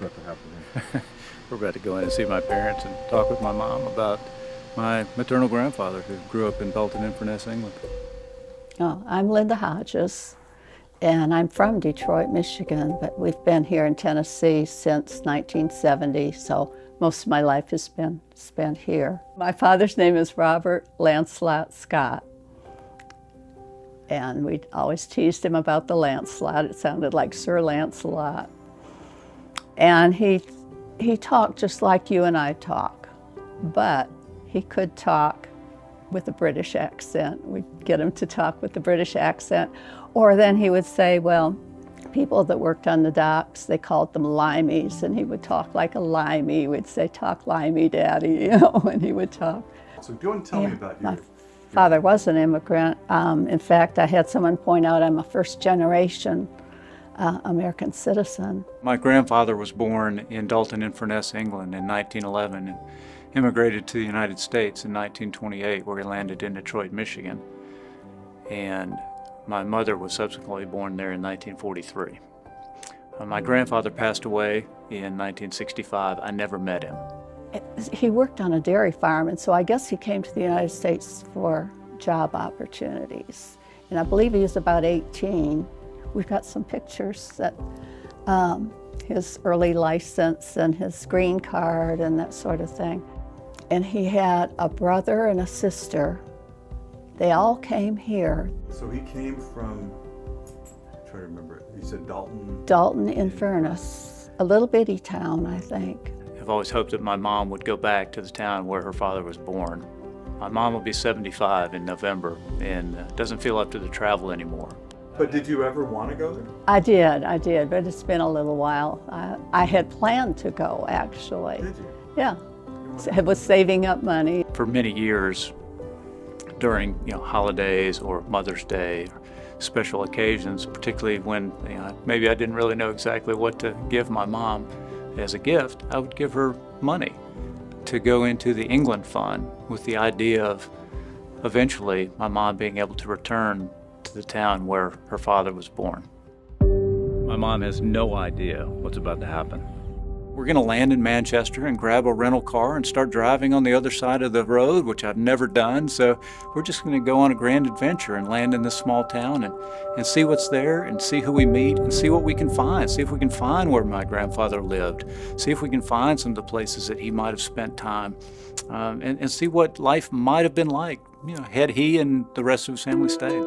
what's about to happen? We're about to go in and see my parents and talk with my mom about my maternal grandfather who grew up in Dalton-in-Furness, England. Oh, I'm Linda Hodges, and I'm from Detroit, Michigan, but we've been here in Tennessee since 1970, so most of my life has been spent here. My father's name is Robert Lancelot Scott, and we always teased him about the Lancelot. It sounded like Sir Lancelot. And he talked just like you and I talk, but he could talk with a British accent. We'd get him to talk with the British accent. Or then he would say, well, people that worked on the docks, they called them limeys, and he would talk like a limey. He would say, talk limey, Daddy, you know, and he would talk. So go and tell me about you. My father was an immigrant. In fact, I had someone point out I'm a first-generation American citizen. My grandfather was born in Dalton-in-Furness, England in 1911 and immigrated to the United States in 1928, where he landed in Detroit, Michigan. And my mother was subsequently born there in 1943. My grandfather passed away in 1965. I never met him. He worked on a dairy farm, and so I guess he came to the United States for job opportunities. And I believe he was about 18. We've got some pictures that his early license and his green card and that sort of thing. And he had a brother and a sister. They all came here. So he came from, I'm trying to remember it, you said Dalton? Dalton-in-Furness, a little bitty town, I think. I've always hoped that my mom would go back to the town where her father was born. My mom will be 75 in November and doesn't feel up to the travel anymore. But did you ever want to go there? I did, but it's been a little while. I had planned to go, actually. Did you? Yeah, I was saving up money. For many years, during holidays or Mother's Day, or special occasions, particularly when maybe I didn't really know exactly what to give my mom as a gift, I would give her money to go into the England Fund with the idea of eventually my mom being able to return to the town where her father was born. My mom has no idea what's about to happen. We're going to land in Manchester and grab a rental car and start driving on the other side of the road, which I've never done, so we're just going to go on a grand adventure and land in this small town and see what's there and see who we meet and see what we can find, see if we can find where my grandfather lived, see if we can find some of the places that he might have spent time, and see what life might have been like, had he and the rest of his family stayed.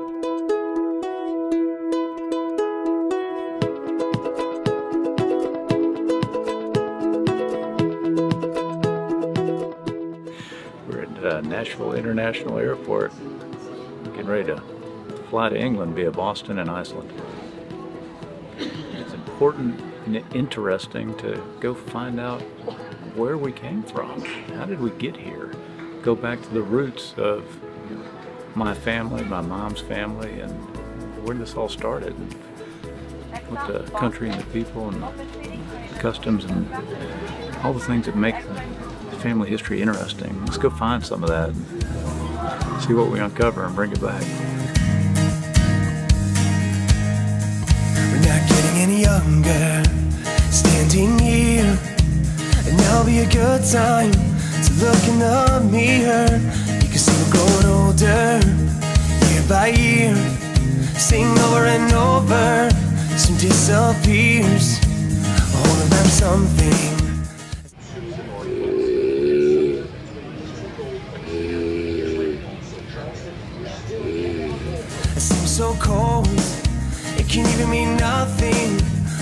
Nashville International Airport, getting ready to fly to England via Boston and Iceland. It's important and interesting to go find out where we came from. How did we get here? Go back to the roots of my family, my mom's family, and where this all started, with the country and the people and the customs and all the things that make family history interesting. Let's go find some of that and see what we uncover and bring it back. We're not getting any younger, standing here, and now be a good time to look in the mirror. You can see we're growing older, year by year, sing over and over, soon disappears, all around something. So cold, it can even mean nothing,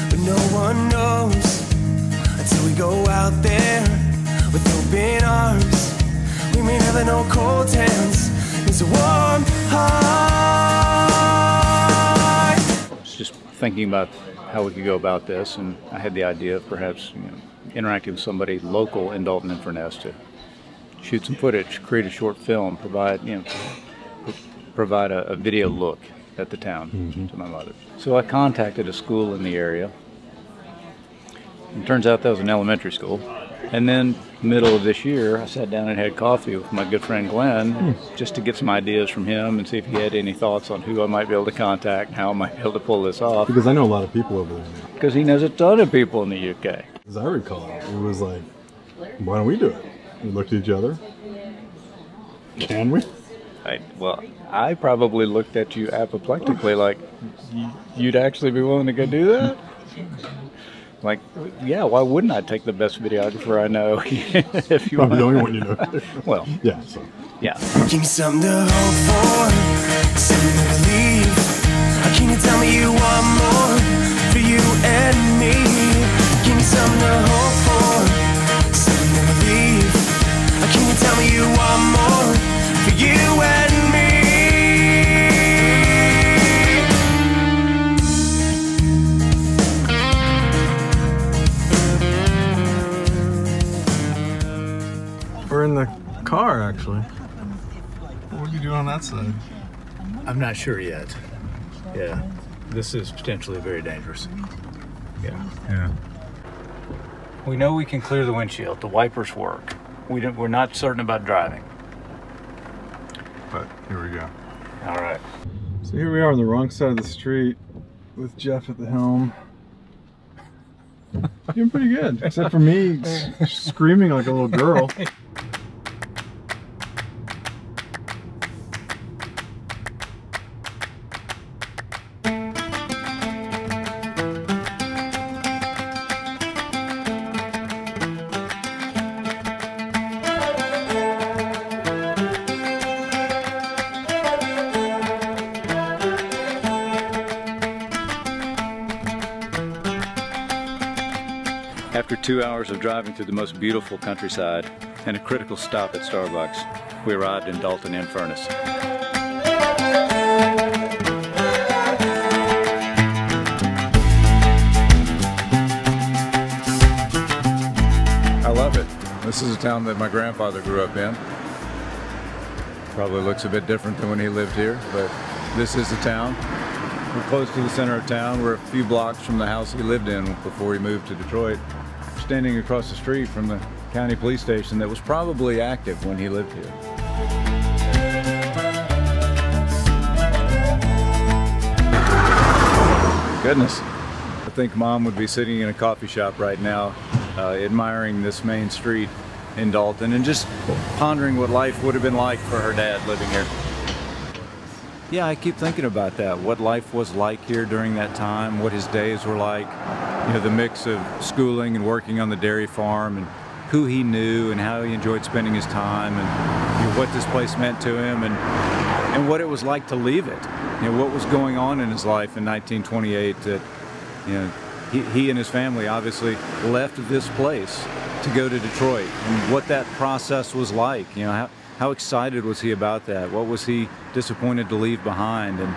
but no one knows until we go out there with open arms. We may never know cold hands, it's a warm heart. I was just thinking about how we could go about this, and I had the idea of perhaps interacting with somebody local in Dalton-in-Furness to shoot some footage, create a short film, provide a video look at the town to my mother. So I contacted a school in the area. It turns out that was an elementary school. And then middle of this year, I sat down and had coffee with my good friend Glenn just to get some ideas from him and see if he had any thoughts on who I might be able to contact, how I might be able to pull this off. Because I know a lot of people over there. Because he knows a ton of people in the UK. As I recall, it was like, why don't we do it? We looked at each other. Can we? I probably looked at you apoplectically like, you'd actually be willing to go do that? Like, yeah, why wouldn't I take the best videographer I know? If you want. I'm the only one you know. Well, yeah, so. Yeah. Give me something to hope for, something to believe. Can you tell me you want more for you and me? Give me something to hope for, something to believe. Can you tell me you want more for you and me? We're in the car, actually. What would you do on that side? I'm not sure yet. Yeah, this is potentially very dangerous. Yeah. Yeah. We know we can clear the windshield. The wipers work. We're not certain about driving. But here we go. All right. So here we are on the wrong side of the street with Jeff at the helm. Doing pretty good, except for me screaming like a little girl. After 2 hours of driving through the most beautiful countryside and a critical stop at Starbucks, we arrived in Dalton-in-Furness. I love it. This is a town that my grandfather grew up in. Probably looks a bit different than when he lived here, but this is the town. We're close to the center of town. We're a few blocks from the house he lived in before he moved to Detroit. Standing across the street from the county police station that was probably active when he lived here. Goodness. I think Mom would be sitting in a coffee shop right now, admiring this main street in Dalton and just pondering what life would have been like for her dad living here. Yeah, I keep thinking about that, what life was like here during that time, what his days were like, you know, the mix of schooling and working on the dairy farm and who he knew and how he enjoyed spending his time and, you know, what this place meant to him and what it was like to leave it. You know, what was going on in his life in 1928 that, you know, he and his family obviously left this place to go to Detroit and what that process was like, you know, how excited was he about that? What was he disappointed to leave behind and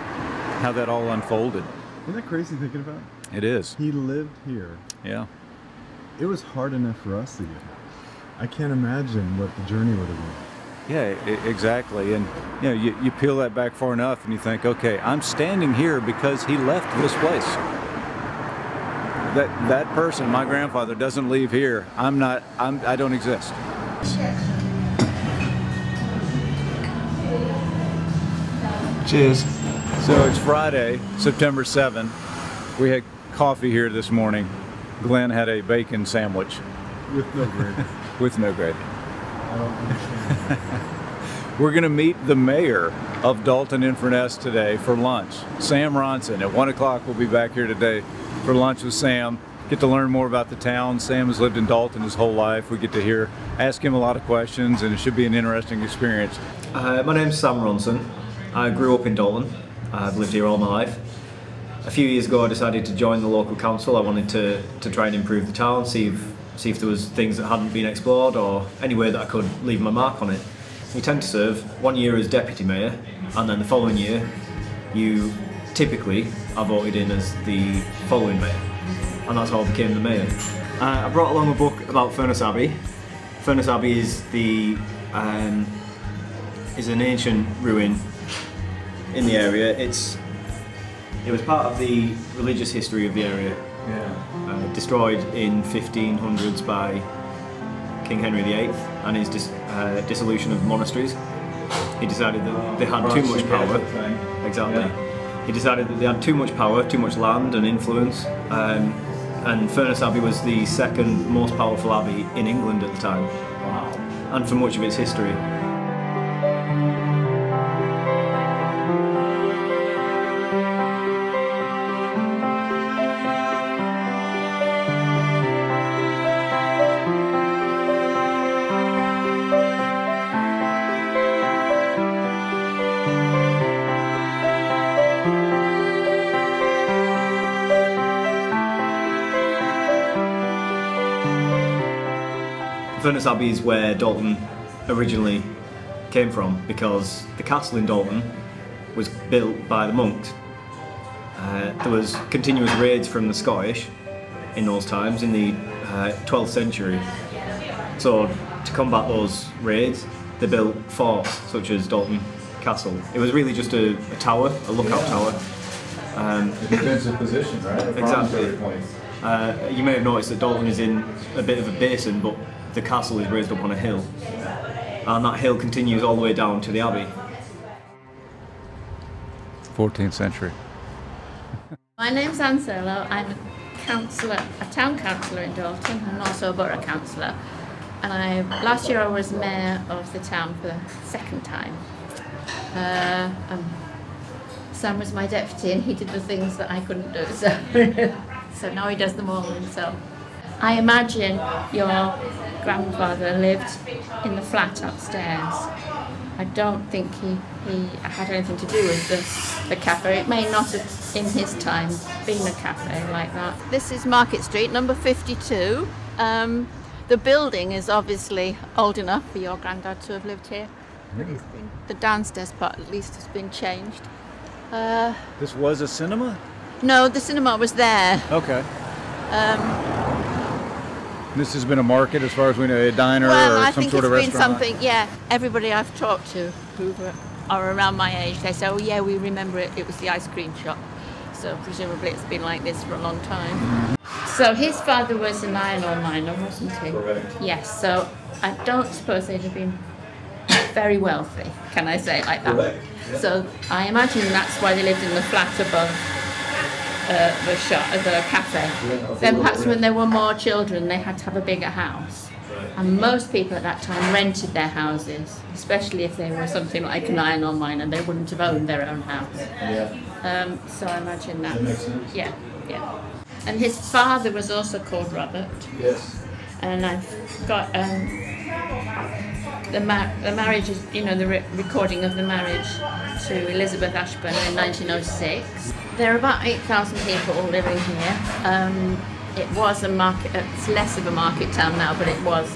how that all unfolded? Isn't that crazy thinking about? It is. He lived here. Yeah. It was hard enough for us to get here. I can't imagine what the journey would have been. Yeah, exactly. And you know, you peel that back far enough and you think, okay, I'm standing here because he left this place. That person, my grandfather, doesn't leave here. I don't exist. Cheers. So it's Friday, September 7th. We had coffee here this morning. Glenn had a bacon sandwich. With no gravy. With no gravy. I don't understand. We're going to meet the mayor of Dalton-in-Furness today for lunch. Sam Ronson. At 1 o'clock we'll be back here today for lunch with Sam. Get to learn more about the town. Sam has lived in Dalton his whole life. We get to ask him a lot of questions, and it should be an interesting experience. My name's Sam Ronson. I grew up in Dalton. I've lived here all my life. A few years ago I decided to join the local council. I wanted to try and improve the town, see if there was things that hadn't been explored or any way that I could leave my mark on it. You tend to serve 1 year as deputy mayor and then the following year you typically are voted in as the following mayor, and that's how I became the mayor. I brought along a book about Furness Abbey. Furness Abbey is an ancient ruin in the area. It was part of the religious history of the area. Yeah. Destroyed in 1500s by King Henry VIII and his dissolution of monasteries. He decided that they had too much power. Exactly. Yeah. He decided that they had too much power, too much land and influence, and Furness Abbey was the second most powerful abbey in England at the time. Wow. And for much of its history. Furness Abbey is where Dalton originally came from, because the castle in Dalton was built by the monks. There was continuous raids from the Scottish in those times, in the 12th century. So to combat those raids, they built forts such as Dalton Castle. It was really just a tower, a lookout tower. A defensive position, right? Exactly. You may have noticed that Dalton is in a bit of a basin, but the castle is raised up on a hill, and that hill continues all the way down to the abbey. 14th century. My name's Anselmo. I'm a town councillor in Dalton, and also a borough councillor. And last year I was mayor of the town for the second time. Sam was my deputy, and he did the things that I couldn't do. So, so now he does them all himself. I imagine your grandfather lived in the flat upstairs. I don't think he had anything to do with the cafe. It may not have, in his time, been a cafe like that. This is Market Street, number 52. The building is obviously old enough for your granddad to have lived here. But it's been, the downstairs part, at least, has been changed. This was a cinema? No, the cinema was there. Okay. This has been a market, as far as we know, a diner or some sort of restaurant? Well, I think it's been something, yeah. Everybody I've talked to who are around my age, they say, oh yeah, we remember it, it was the ice cream shop. So presumably it's been like this for a long time. So his father was an iron-ore miner, wasn't he? Correct. Yes, so I don't suppose they'd have been very wealthy, can I say it like that? Correct. Yeah. So I imagine that's why they lived in the flat above the cafe. Yeah, then perhaps when there were more children they had to have a bigger house, and most people at that time rented their houses, especially if they were something like an iron-ore miner, and they wouldn't have owned their own house. Yeah. So I imagine that. Yeah, yeah. And his father was also called Robert. Yes. And I've got the marriage, is, you know, the recording of the marriage to Elizabeth Ashburn in 1906. There are about 8,000 people all living here. It was a market, it's less of a market town now, but it was.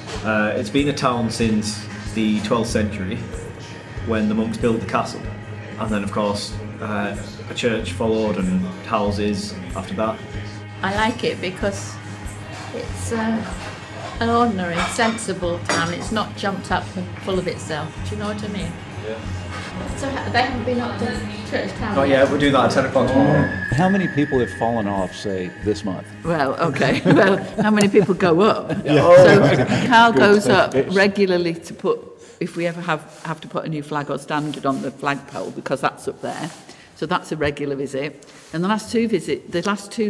It's been a town since the 12th century, when the monks built the castle. And then, of course, a church followed and houses after that. I like it because it's an ordinary, sensible town. It's not jumped up and full of itself. Do you know what I mean? Yeah. So they haven't been up to church town. Oh yeah, we'll do that at 10 o'clock tomorrow. How many people have fallen off, say, this month? Well, okay. Well, how many people go up? Yeah. So Carl goes up regularly to put, if we ever have to put a new flag or standard on the flagpole, because that's up there. So that's a regular visit. And the last two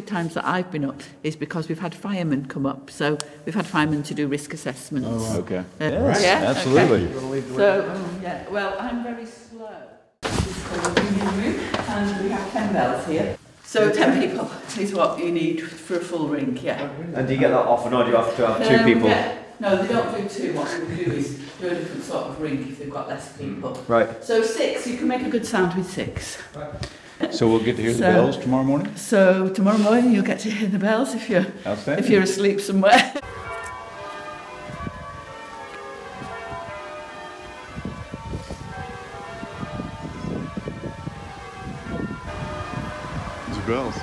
times that I've been up is because we've had firemen come up. So we've had firemen to do risk assessments. Oh, okay. Yes, yeah, absolutely. Okay. So, yeah, well, I'm very slow. This is called the reunion room, and we have 10 bells here. So 10 people is what you need for a full ring, yeah. And do you get that often, or do you have to have two people? Yeah. No, they don't do two. What we do is do a different sort of ring if they've got less people. Right. So six, you can make a good sound with six. Right. So we'll get to hear the bells tomorrow morning? So tomorrow morning you'll get to hear the bells if you're asleep somewhere. Those are bells.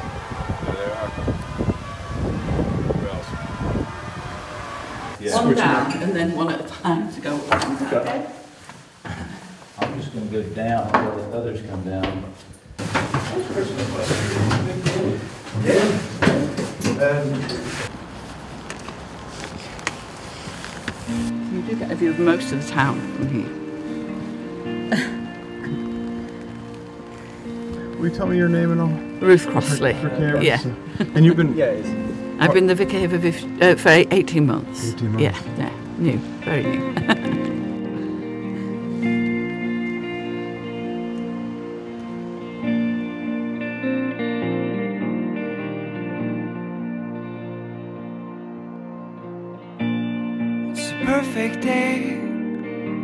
One down, and then one at a time to go up and down. Okay. I'm just going to go down while the others come down. You do get a view of most of the town from here. Will you tell me your name and all? Ruth Crossley. Yeah. And you've been... I've been the vicar here for 18 months. 18 months. Yeah, new, very new. Perfect day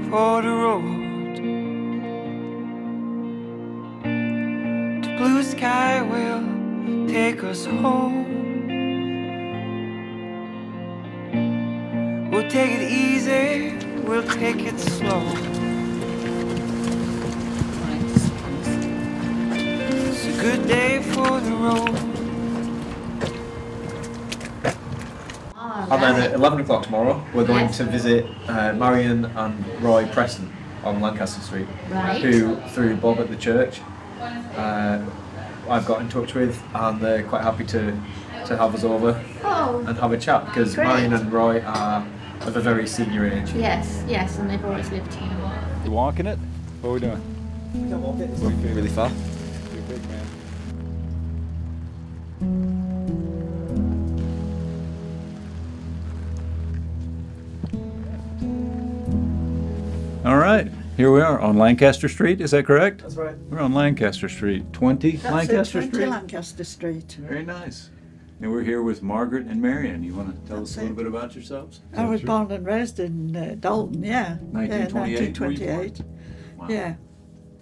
for the road. The blue sky will take us home. We'll take it easy, we'll take it slow. It's a good day for the road. And then at 11 o'clock tomorrow, we're going to visit Marian and Roy Preston on Lancaster Street, who, through Bob at the church, I've got in touch with, and they're quite happy to have us over and have a chat, because Marian and Roy are of a very senior age. Yes, yes, and they've always lived here. You walking it? What are we doing? We don't walk it. It's really far. Too big, man. All right, here we are on Lancaster Street, is that correct? That's right. We're on Lancaster Street, 20 Lancaster Street? 20 Lancaster Street. Very nice. And we're here with Margaret and Marian. You want to tell us a little bit about yourselves? I was born and raised in Dalton, 1928? 1928. Wow. Yeah.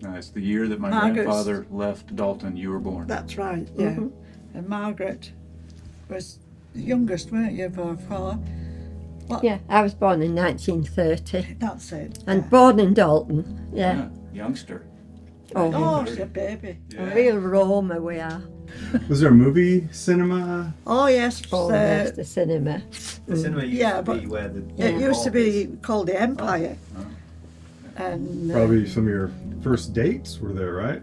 Nice, the year that my grandfather left Dalton, you were born. That's right, yeah. Mm-hmm. And Margaret was the youngest, weren't you, by far? What? Yeah, I was born in 1930. That's it. Yeah. And born in Dalton, yeah. Youngster. Oh, she's a baby. Yeah. A real Roma we are. Was there a movie cinema? Oh, yes. Oh, there's the cinema. The cinema used to be where the... It used to be called The Empire. Oh. Oh. And probably some of your first dates were there, right?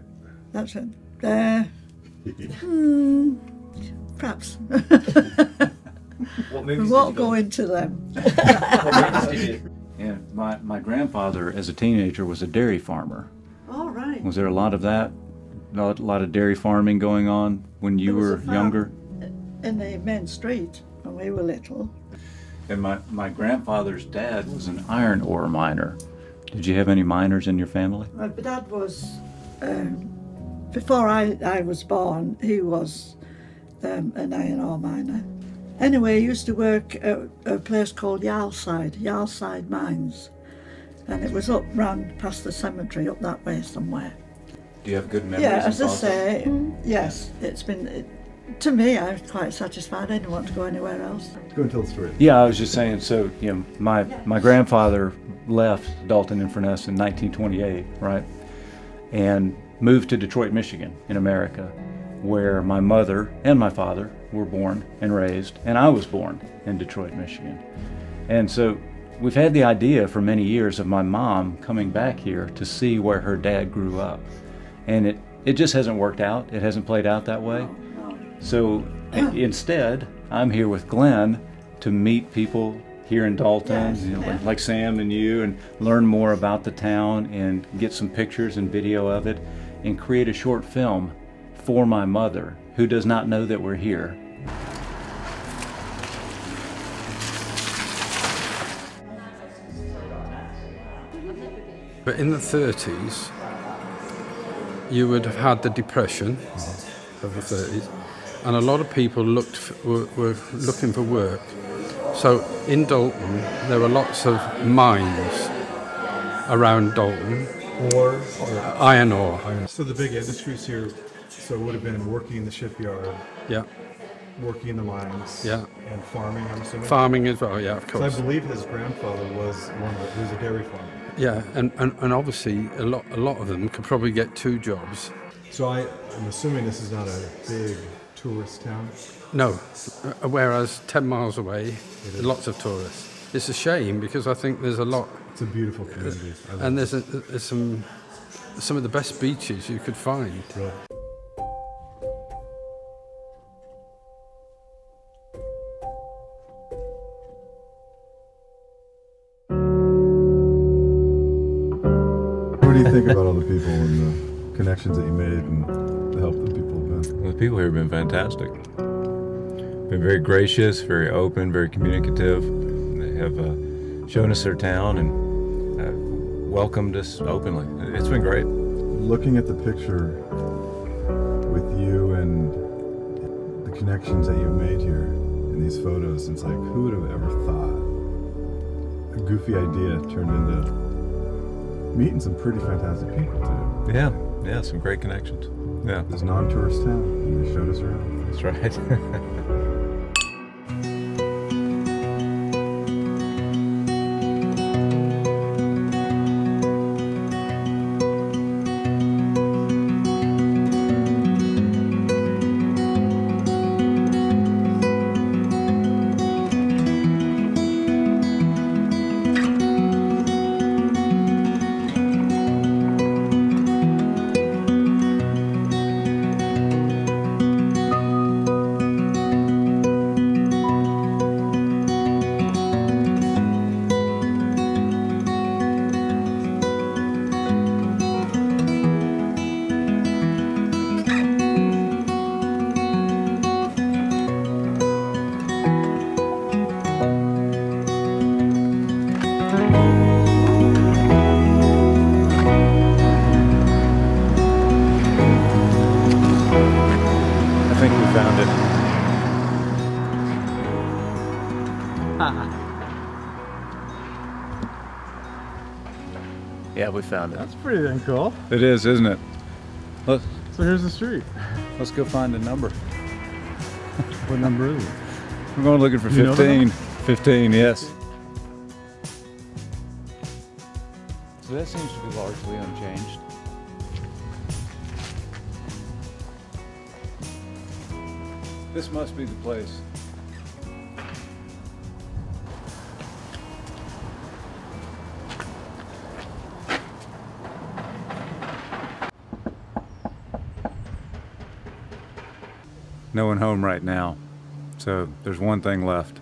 That's it. Perhaps. What movies we won't go into them. Yeah, my grandfather as a teenager was a dairy farmer. All right. Was there a lot of that? A lot of dairy farming going on when you were younger? In the main street when we were little. And my grandfather's dad was an iron ore miner. Did you have any miners in your family? My dad was, before I was born, he was an iron ore miner. Anyway, I used to work at a place called Yarlside Mines, and it was up round past the cemetery, up that way somewhere. Do you have good memories? Yeah, as I say, yes, it's been, to me, I was quite satisfied. I didn't want to go anywhere else. Go and tell the story. Yeah, I was just saying, so, you know, my grandfather left Dalton-in-Furness in 1928, right, and moved to Detroit, Michigan in America, where my mother and my father were born and raised, and I was born in Detroit, Michigan. And so we've had the idea for many years of my mom coming back here to see where her dad grew up. And it just hasn't worked out. It hasn't played out that way. So instead, I'm here with Glenn to meet people here in Dalton, you know, like Sam and you, and learn more about the town and get some pictures and video of it and create a short film for my mother, who does not know that we're here. But in the 30s, you would have had the Depression of the 30s, and a lot of people were looking for work. So in Dalton, there were lots of mines around Dalton. Iron ore. So the big industries here. So it would have been working in the shipyard, working in the mines, and farming, I'm assuming? Farming as well, yeah, of course. So I believe his grandfather was who was a dairy farmer. Yeah, and obviously a lot of them could probably get two jobs. So I'm assuming this is not a big tourist town? No, whereas 10 miles away, there's lots of tourists. It's a shame because I think there's a lot... It's a beautiful community. And there's some of the best beaches you could find. Right. What do you think about all the people and the connections that you made and the help that people have been? The people here have been fantastic. been very gracious, very open, very communicative. They have shown us their town and welcomed us openly. It's been great. Looking at the picture with you and the connections that you've made here in these photos, it's like, who would have ever thought a goofy idea turned into meeting some pretty fantastic people too. Yeah, yeah, some great connections. Yeah. This non-tourist town, and they showed us around. That's right. Yeah, we found it. That's pretty dang cool. It is, isn't it? Let's, so here's the street. Let's go find a number. What number is it? We're going looking for 15. 15, yes. So that seems to be largely unchanged. This must be the place. No one home right now, so there's one thing left.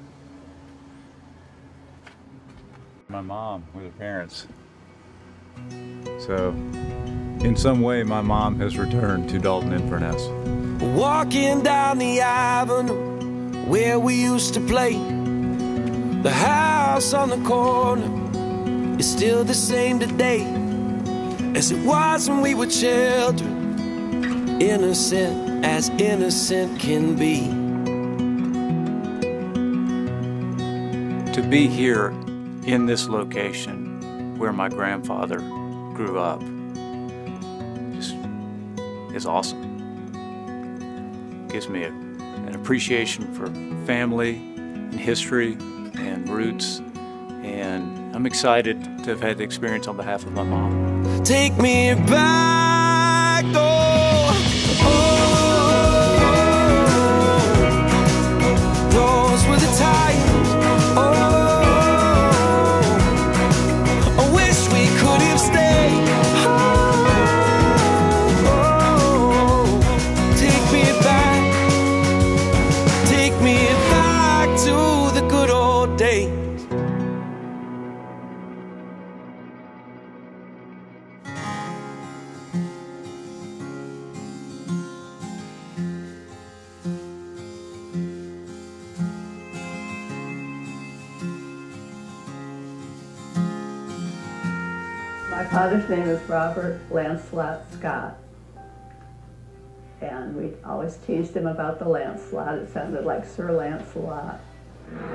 My mom with her parents. So, in some way, my mom has returned to Dalton-in-Furness. Walking down the avenue where we used to play, the house on the corner is still the same today as it was when we were children, innocent. As innocent can be. To be here in this location where my grandfather grew up just is awesome. Gives me an appreciation for family and history and roots, and I'm excited to have had the experience on behalf of my mom. Take me back, oh. My father's name is Robert Lancelot Scott, and we always teased him about the Lancelot. It sounded like Sir Lancelot.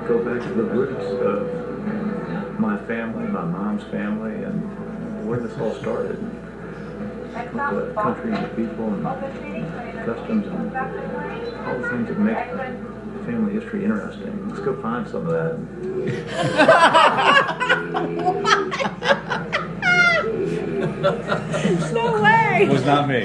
Go back to the roots of my family, my mom's family, and where this all started. With the country and the people and the customs and all the things that make family history interesting. Let's go find some of that. No way! It was not me.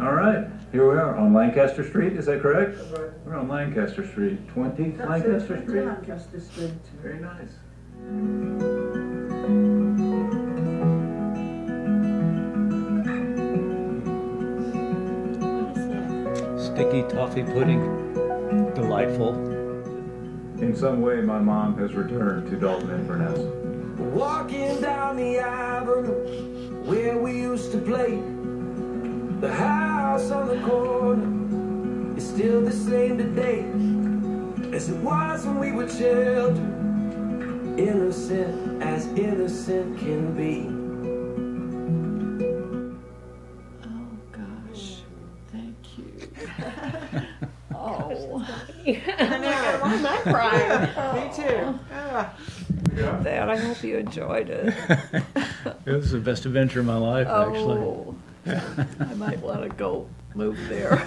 All right, here we are on Lancaster Street, is that correct? That's right. We're on Lancaster Street, 20 That's Lancaster it. Street. Lancaster Street. Very nice. Sticky toffee pudding. Delightful. In some way, my mom has returned to Dalton-in-Furness. Walking down the avenue where we used to play, The house on the corner is still the same today as it was when we were children, innocent as innocent can be. I'm crying. Oh. Me too. Ah. Yeah. Dad, I hope you enjoyed it. It was the best adventure of my life, actually. I might want to go move there.